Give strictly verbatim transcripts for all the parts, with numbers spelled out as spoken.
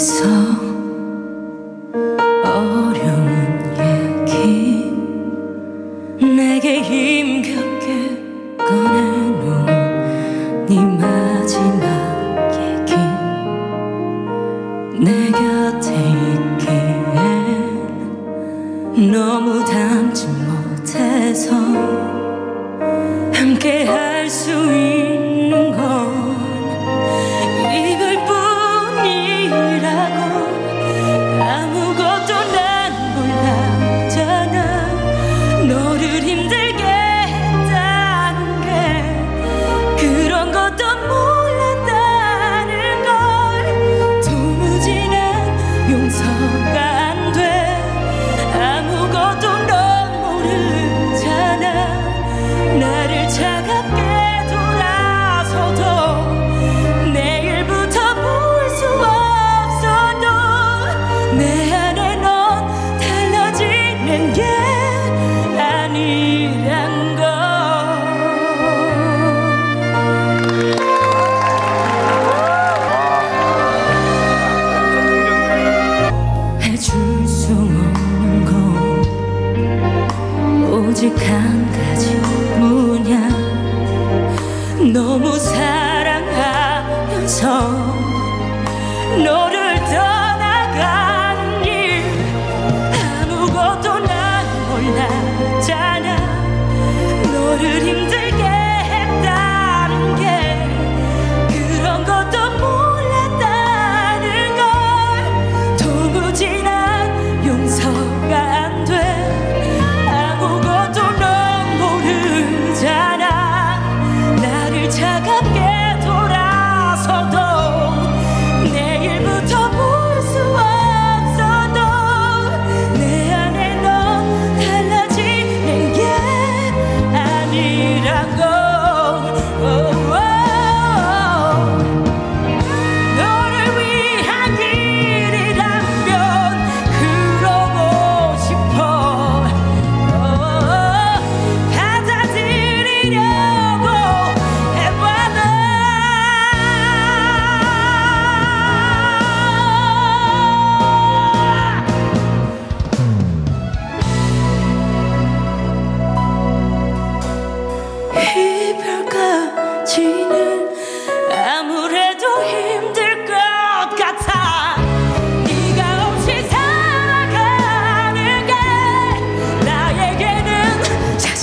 있어. 어려운 얘기 내게 힘겹게 꺼내놓은 네 마지막 얘기, 내 곁에 있기엔 너무 닮지 못해서 함께 할 수 있는 건 아무것도 난 몰랐잖아. 너를 힘들게 했다는 게, 그런 것도 몰랐다는 걸. 도무지 난 용서가 안 돼. 아무것도 넌 모르잖아. 나를 차갑게 오직 한 가지 뭐냐, 너무 사랑하면서 너를 떠나간 일. 아무것도 난 몰랐잖아. 너를 힘들게 했다는 게, 그런 것도 몰랐다는 걸. 도무지 난 용서가 안 돼. 차갑게 돌아서도 내일부터 볼 수 없어도 내 안에 넌 달라지는 게 아니라고. 너를 위한 길이라면 그러고 싶어. 받아들이려 지는 아무래도 힘들 것 같아. 네가 없이 살아가는 게 나에게는 자신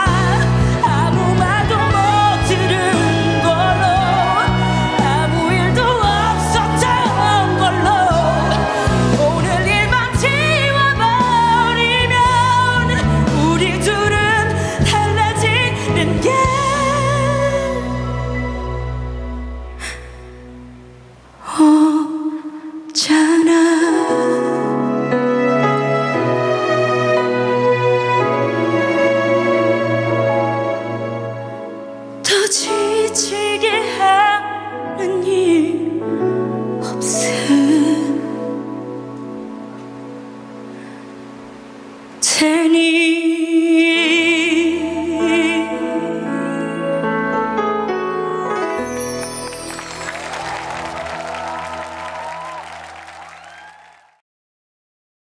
아무 말도 못 들은 걸로, 아무 일도 없었던 걸로 오늘 일만 지워버리면 우리 둘은 달라지는 게 Oh